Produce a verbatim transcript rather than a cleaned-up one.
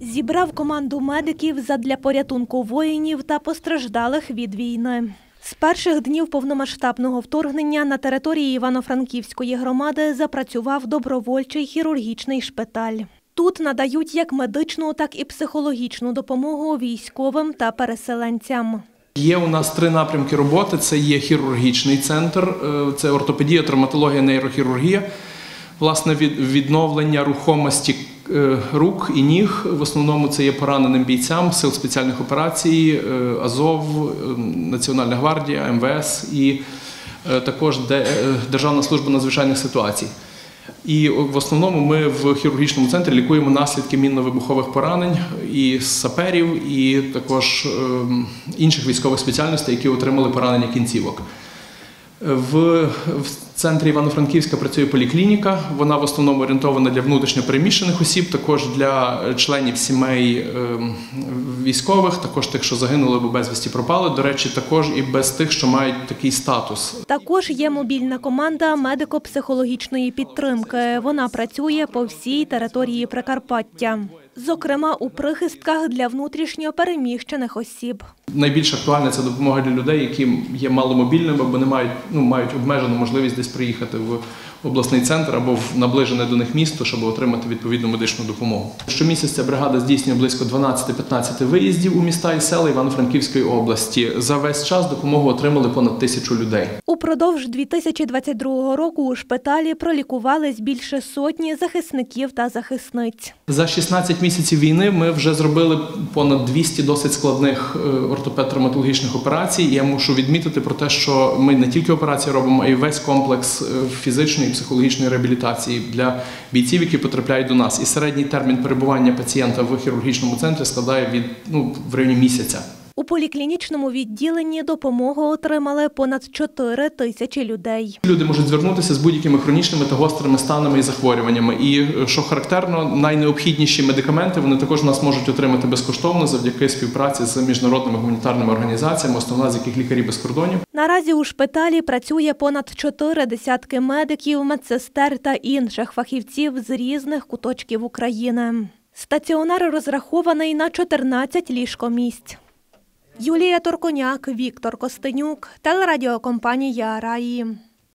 Зібрав команду медиків задля порятунку воїнів та постраждалих від війни. З перших днів повномасштабного вторгнення на території Івано-Франківської громади запрацював добровольчий хірургічний шпиталь. Тут надають як медичну, так і психологічну допомогу військовим та переселенцям. Є у нас три напрямки роботи. Це є хірургічний центр, це ортопедія, травматологія, нейрохірургія, власне відновлення рухомості рук і ніг. В основному це є пораненим бійцям Сил спеціальних операцій, АЗОВ, Національна гвардія, ем ве ес і також Державна служба надзвичайних ситуацій. І в основному ми в хірургічному центрі лікуємо наслідки мінно-вибухових поранень і саперів, і також інших військових спеціальностей, які отримали поранення кінцівок. В центрі Івано-Франківська працює поліклініка, вона в основному орієнтована для внутрішньо переміщених осіб, також для членів сімей військових, також тих, що загинули або безвісті пропали, до речі, також і без тих, що мають такий статус. Також є мобільна команда медико-психологічної підтримки. Вона працює по всій території Прикарпаття, зокрема у прихистках для внутрішньо переміщених осіб. Найбільш актуальна це допомога для людей, які є маломобільними або не мають, ну, мають обмежену можливість десь приїхати в обласний центр або в наближене до них місто, щоб отримати відповідну медичну допомогу. Щомісяця бригада здійснює близько дванадцяти-п'ятнадцяти виїздів у міста і села Івано-Франківської області. За весь час допомогу отримали понад тисячу людей. Упродовж дві тисячі двадцять другого року у шпиталі пролікувались більше сотні захисників та захисниць. За шістнадцять місяців війни ми вже зробили понад двісті досить складних ортопед-травматологічних операцій. Я мушу відмітити про те, що ми не тільки операції робимо, а й весь комплекс фізичної і психологічної реабілітації для бійців, які потрапляють до нас. І середній термін перебування пацієнта в хірургічному центрі складає від, ну, в районі місяця. У поліклінічному відділенні допомогу отримали понад чотири тисячі людей. Люди можуть звернутися з будь-якими хронічними та гострими станами і захворюваннями. І, що характерно, найнеобхідніші медикаменти вони також у нас можуть отримати безкоштовно завдяки співпраці з міжнародними гуманітарними організаціями, основна з яких лікарі без кордонів. Наразі у шпиталі працює понад чотири десятки медиків, медсестер та інших фахівців з різних куточків України. Стаціонар розрахований на чотирнадцять ліжкомісць. Юлія Торконяк, Віктор Костенюк, телерадіокомпанія «ТРК РАІ».